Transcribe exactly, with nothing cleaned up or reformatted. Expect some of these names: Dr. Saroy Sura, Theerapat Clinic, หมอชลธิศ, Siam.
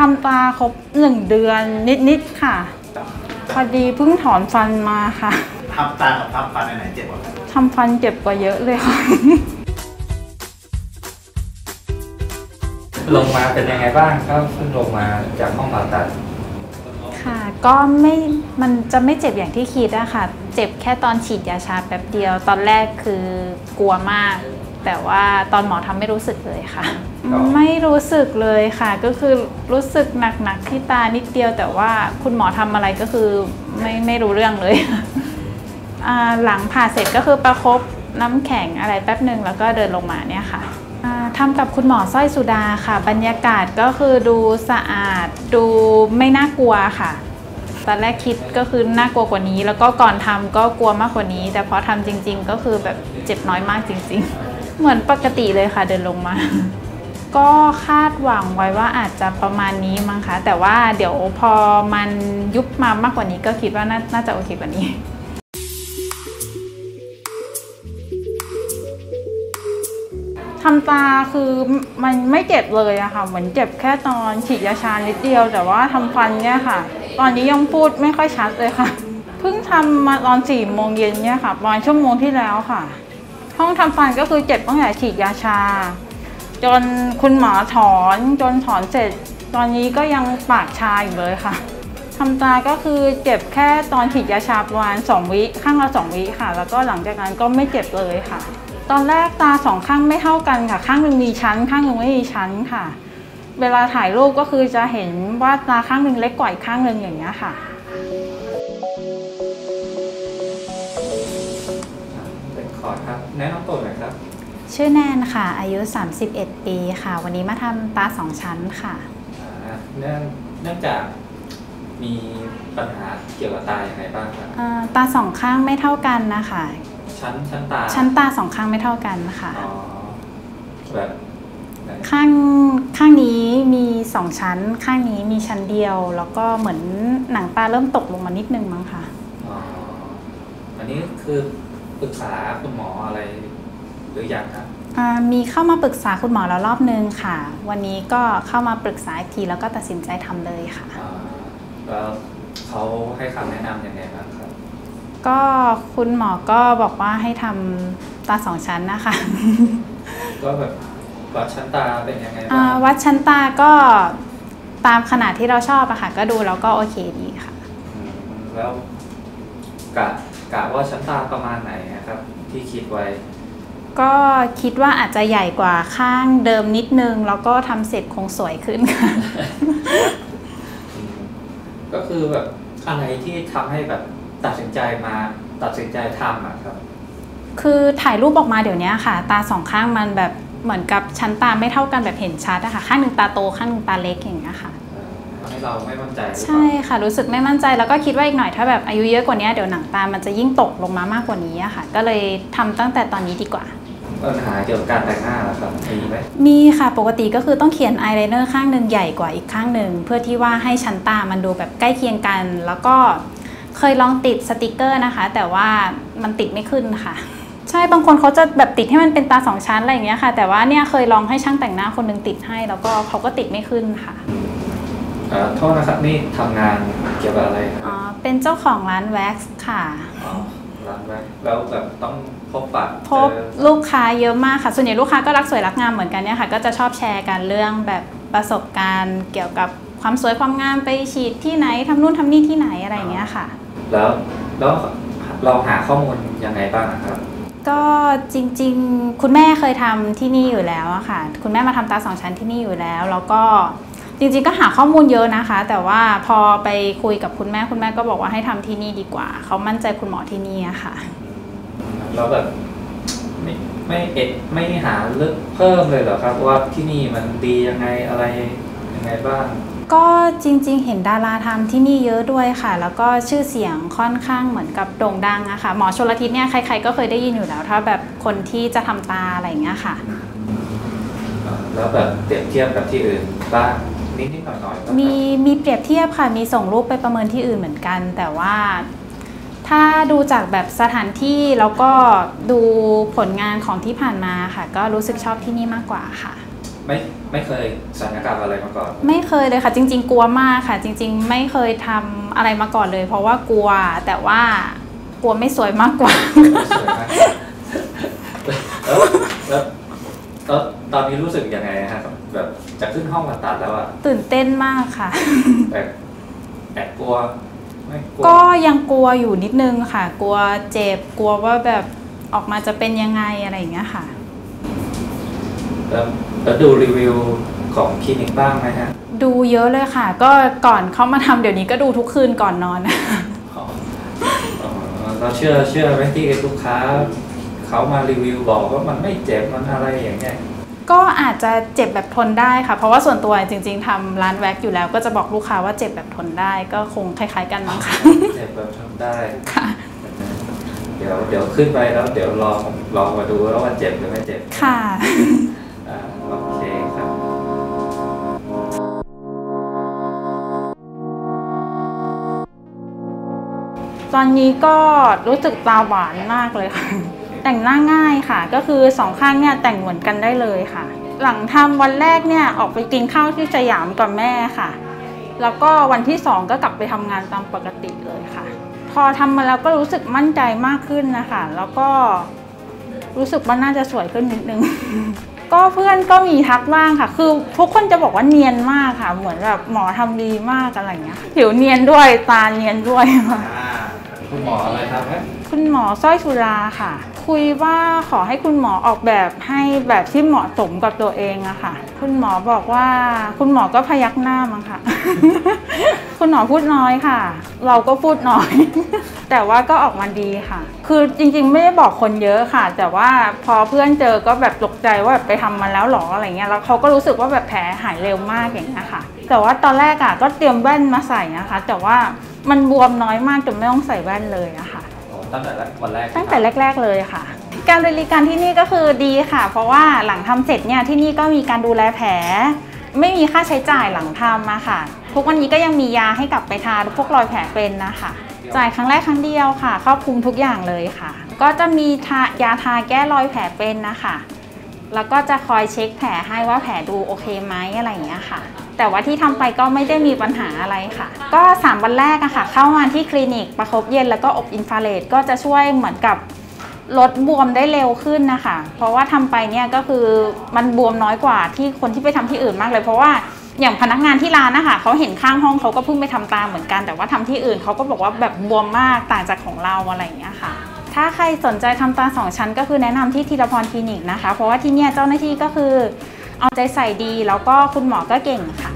ทำตาครบหนึ่งเดือนนิดๆค่ะพอดีเพิ่งถอนฟันมาค่ะทำตากับทำฟันไหนเจ็บกว่าทำฟันเจ็บกว่าเยอะเลยค่ะลงมาเป็นยังไงบ้างก็ขึ้นลงมาจากห้องผ่าตัดค่ะก็ไม่มันจะไม่เจ็บอย่างที่คิดอะค่ะเจ็บแค่ตอนฉีดยาชาแป๊บเดียวตอนแรกคือกลัวมากแต่ว่าตอนหมอทำไม่รู้สึกเลยค่ะไม่รู้สึกเลยค่ะก็คือรู้สึกหนักๆที่ตานิดเดียวแต่ว่าคุณหมอทำอะไรก็คือไม่ไม่รู้เรื่องเลยหลังผ่าเสร็จก็คือประคบน้ำแข็งอะไรแป๊บหนึ่งแล้วก็เดินลงมาเนี่ยค่ะทำกับคุณหมอสร้อยสุดาค่ะบรรยากาศก็คือดูสะอาดดูไม่น่ากลัวค่ะตอนแรกคิดก็คือน่ากลัวกว่านี้แล้วก็ก่อนทำก็กลัวมากกว่านี้แต่พอทำจริงๆก็คือแบบเจ็บน้อยมากจริงๆเหมือนปกติเลยค่ะเดินลงมาก็คาดหวังไว้ว่าอาจจะประมาณนี้มั้งคะแต่ว่าเดี๋ยวพอมันยุบมามากกว่านี้ก็คิดว่าน่าจะโอเคกว่านี้ทำตาคือมันไม่เจ็บเลยอะค่ะเหมือนเจ็บแค่ตอนฉีดยาชานิดเดียวแต่ว่าทำฟันเนี่ยค่ะตอนนี้ยังพูดไม่ค่อยชัดเลยค่ะเพิ่งทำมาตอนสี่โมงเย็นเนี่ยค่ะประมาณชั่วโมงที่แล้วค่ะห้องทำฟันก็คือเจ็บตั้งแต่ฉีดยาชาจนคุณหมอถอนจนถอนเสร็จตอนนี้ก็ยังปากชาอยู่เลยค่ะทำตาก็คือเจ็บแค่ตอนฉีดยาชาประมาณสองวิข้างละสองวิค่ะแล้วก็หลังจากนั้นก็ไม่เจ็บเลยค่ะตอนแรกตาสองข้างไม่เท่ากันค่ะข้างหนึ่งมีชั้นข้างหนึ่งไม่มีชั้นค่ะเวลาถ่ายรูปก็คือจะเห็นว่าตาข้างหนึ่งเล็กกว่าอีกข้างหนึ่งอย่างเงี้ยค่ะขอครับแนะนำตัวหน่อยครับชื่อแนนค่ะอายุสามสิบเอ็ดปีค่ะวันนี้มาทำตาสองชั้นค่ะเนื่องเนื่องจากมีปัญหาเกี่ยวกับตาอย่างไรบ้างครับตาสองข้างไม่เท่ากันนะคะชั้นชั้นตาชั้นตาสองข้างไม่เท่ากันค่ะอ๋อแบบข้างข้างนี้มีสองชั้นข้างนี้มีชั้นเดียวแล้วก็เหมือนหนังตาเริ่มตกลงมานิดนึงมั้งค่ะอ๋ออันนี้คือปรึกษาคุณหมออะไรหรืออย่างครับอ่ามีเข้ามาปรึกษาคุณหมอแล้วรอบนึงค่ะวันนี้ก็เข้ามาปรึกษาอีกทีแล้วก็ตัดสินใจทำเลยค่ะอ๋อแล้วเขาให้คำแนะนำยังไงบ้างครับก็คุณหมอก็บอกว่าให้ทำตาสองชั้นนะคะก็แบบวัดชั้นตาเป็นยังไงบ้างวัดชั้นตาก็ตามขนาดที่เราชอบอะค่ะก็ดูแล้วก็โอเคดีค่ะแล้วกะกะว่าชั้นตาประมาณไหนนะครับที่คิดไว้ก็คิดว่าอาจจะใหญ่กว่าข้างเดิมนิดนึงแล้วก็ทำเสร็จคงสวยขึ้นค่ะก็คือแบบอะไรที่ทำให้แบบตัดสินใจมาตัดสินใจทำอะครับคือถ่ายรูปออกมาเดี๋ยวนี้ค่ะตาสองข้างมันแบบเหมือนกับชั้นตาไม่เท่ากันแบบเห็นชัดอะค่ะข้างหนึ่งตาโตข้างหนึ่งตาเล็กอย่างเงี้ยค่ะให้เราไม่มั่นใจใช่ค่ะรู้สึกไม่มั่นใจแล้วก็คิดว่าอีกหน่อยถ้าแบบอายุเยอะกว่านี้เดี๋ยวหนังตามันจะยิ่งตกลงมามากกว่านี้อะค่ะก็เลยทำตั้งแต่ตอนนี้ดีกว่าปัญหาเกี่ยวกับการแต่งหน้าครับมีไหมมีค่ะปกติก็คือต้องเขียนอายไลเนอร์ข้างหนึ่งใหญ่กว่าอีกข้างหนึ่งเพื่อที่ว่าให้ชั้นตามันดูแบบใกล้เคียงกันแล้วก็เคยลองติดสติกเกอร์นะคะแต่ว่ามันติดไม่ขึ้นค่ะใช่บางคนเขาจะแบบติดให้มันเป็นตาสองชั้นอะไรอย่างเงี้ยค่ะแต่ว่าเนี่ยเคยลองให้ช่างแต่งหน้าคนหนึ่งติดให้แล้วก็เขาก็ติดไม่ขึ้นค่ะโทษนะครับนี่ทำงานเกี่ยวกับอะไรครับอ๋อเป็นเจ้าของร้านแว็กซ์ค่ะอ๋อร้านแว็กซ์แล้วแบบต้องพบปะพบลูกค้าเยอะมากค่ะส่วนใหญ่ลูกค้าก็รักสวยรักงามเหมือนกันเนี่ยค่ะก็จะชอบแชร์กันเรื่องแบบประสบการณ์เกี่ยวกับความสวยความงามไปฉีดที่ไหนทำนู่นทำนี่ที่ไหนอะไรอย่างเงี้ยค่ะแล้วแล้วเราหาข้อมูลยังไงบ้างครับก็จริงๆคุณแม่เคยทำที่นี่อยู่แล้วค่ะคุณแม่มาทำตาสองชั้นที่นี่อยู่แล้วแล้วก็จริงๆก็หาข้อมูลเยอะนะคะแต่ว่าพอไปคุยกับคุณแม่คุณแม่ก็บอกว่าให้ทำที่นี่ดีกว่าเขามั่นใจคุณหมอที่นี่อะค่ะแล้วแบบไม่ไม่เอ็ดไม่หาเรื่องเพิ่มเลยเหรอครับว่าที่นี่มันดียังไงอะไรยังไงบ้างก็จริงๆเห็นดาราทำที่นี่เยอะด้วยค่ะแล้วก็ชื่อเสียงค่อนข้างเหมือนกับโด่งดังอะค่ะหมอชลทิศเนี่ยใครๆก็เคยได้ยินอยู่แล้วถ้าแบบคนที่จะทำตาอะไรอย่างเงี้ยค่ะแล้วแบบเปรียบเทียบกับที่อื่นบ้างนิดๆหน่อยๆมีมีเปรียบเทียบค่ะมีส่งรูปไปประเมินที่อื่นเหมือนกันแต่ว่าถ้าดูจากแบบสถานที่แล้วก็ดูผลงานของที่ผ่านมาค่ะก็รู้สึกชอบที่นี่มากกว่าค่ะ ไม่ไม่เคยสัญญกรรมอะไรมาก่อนไม่เคยเลยค่ะจริงๆกลัวมากค่ะจริงๆไม่เคยทำอะไรมาก่อนเลยเพราะว่ากลัวแต่ว่ากลัวไม่สวยมากกว่าแล้วแล้วตอนนี้รู้สึกยังไงฮะแบบจะขึ้นห้องผ่าตัดแล้วอะตื่นเต้นมากค่ะแต่แต่กลัวก็ยังกลัวอยู่นิดนึงค่ะกลัวเจ็บกลัวว่าแบบออกมาจะเป็นยังไงอะไรอย่างเงี้ยค่ะแล้วดูรีวิวของคลินิกบ้างไหมฮะดูเยอะเลยค่ะก็ก่อนเขามาทำเดี๋ยวนี้ก็ดูทุกคืนก่อนนอนเราเชื่อเชื่อไหมที่ลูกค้าเขามารีวิวบอกว่ามันไม่เจ็บมันอะไรอย่างเงี้ยก็อาจจะเจ็บแบบทนได้ค่ะเพราะว่าส่วนตัวจริงๆทำร้านแว็กอยู่แล้วก็จะบอกลูกค้าว่าเจ็บแบบทนได้ก็คงคล้ายๆกันมั้งค่ะเจ็บแบบทนได้ค่ะเดี๋ยวเดี๋ยวขึ้นไปแล้วเดี๋ยวลองลองมาดูแล้วว่าเจ็บหรือไม่เจ็บค่ะโอเคครับตอนนี้ก็รู้สึกตาหวานมากเลยค่ะแต่งหน้าง่ายค่ะก็คือสองข้างเนี่ยแต่งเหมือนกันได้เลยค่ะหลังทำวันแรกเนี่ยออกไปกินข้าวที่สยามกับแม่ค่ะแล้วก็วันที่สองก็กลับไปทำงานตามปกติเลยค่ะพอทำมาแล้วก็รู้สึกมั่นใจมากขึ้นนะคะแล้วก็รู้สึกว่าน่าจะสวยขึ้นนิดนึง ก็เพื่อนก็มีทักบ้างค่ะคือทุกคนจะบอกว่าเนียนมากค่ะเหมือนแบบหมอทำดีมากอะไรเงี้ยผิวเนียนด้วยตาเนียนด้วยค่ะคุณหมออะไรครับคุณหมอสร้อยสุราค่ะคุยว่าขอให้คุณหมอออกแบบให้แบบที่เหมาะสมกับตัวเองอะค่ะคุณหมอบอกว่าคุณหมอก็พยักหน้ามั้งค่ะ คุณหมอพูดน้อยค่ะเราก็พูดน้อย แต่ว่าก็ออกมาดีค่ะคือจริงๆไม่ได้บอกคนเยอะค่ะแต่ว่าพอเพื่อนเจอก็แบบตกใจว่าแบบไปทำมาแล้วหรออะไรเงี้ยแล้วเขาก็รู้สึกว่าแบบแผลหายเร็วมากอย่างเงี้ยค่ะแต่ว่าตอนแรกอะก็เตรียมแว่นมาใส่นะคะแต่ว่ามันบวมน้อยมากจนไม่ต้องใส่แว่นเลยนะคะตั้งแต่วันแรกตั้งแต่แรกๆเลยค่ะการบริการที่นี่ก็คือดีค่ะเพราะว่าหลังทำเสร็จเนี่ยที่นี่ก็มีการดูแลแผลไม่มีค่าใช้จ่ายหลังทำมาค่ะทุกวันนี้ก็ยังมียาให้กลับไปทาพวกรอยแผลเป็นนะคะจ่ายครั้งแรกครั้งเดียวค่ะครอบคลุมทุกอย่างเลยค่ะก็จะมียาทาแก้รอยแผลเป็นนะคะแล้วก็จะคอยเช็คแผลให้ว่าแผลดูโอเคไหมอะไรอย่างเงี้ยค่ะแต่ว่าที่ทำไปก็ไม่ได้มีปัญหาอะไรค่ะก็สามวันแรกอะค่ะเข้ามาที่คลินิกประคบเย็นแล้วก็อบอินฟราเรดก็จะช่วยเหมือนกับลดบวมได้เร็วขึ้นนะคะเพราะว่าทำไปเนี่ยก็คือมันบวมน้อยกว่าที่คนที่ไปทำที่อื่นมากเลยเพราะว่าอย่างพนักงานที่ร้านนะคะเขาเห็นข้างห้องเขาก็เพิ่งไปทำตามเหมือนกันแต่ว่าทำที่อื่นเขาก็บอกว่าแบบบวมมากต่างจากของเราอะไรอย่างเงี้ยค่ะถ้าใครสนใจทำตาสองชั้นก็คือแนะนำที่ธีรพรคลินิกนะคะเพราะว่าที่เนี่ยเจ้าหน้าที่ก็คือเอาใจใส่ดีแล้วก็คุณหมอก็เก่งค่ะ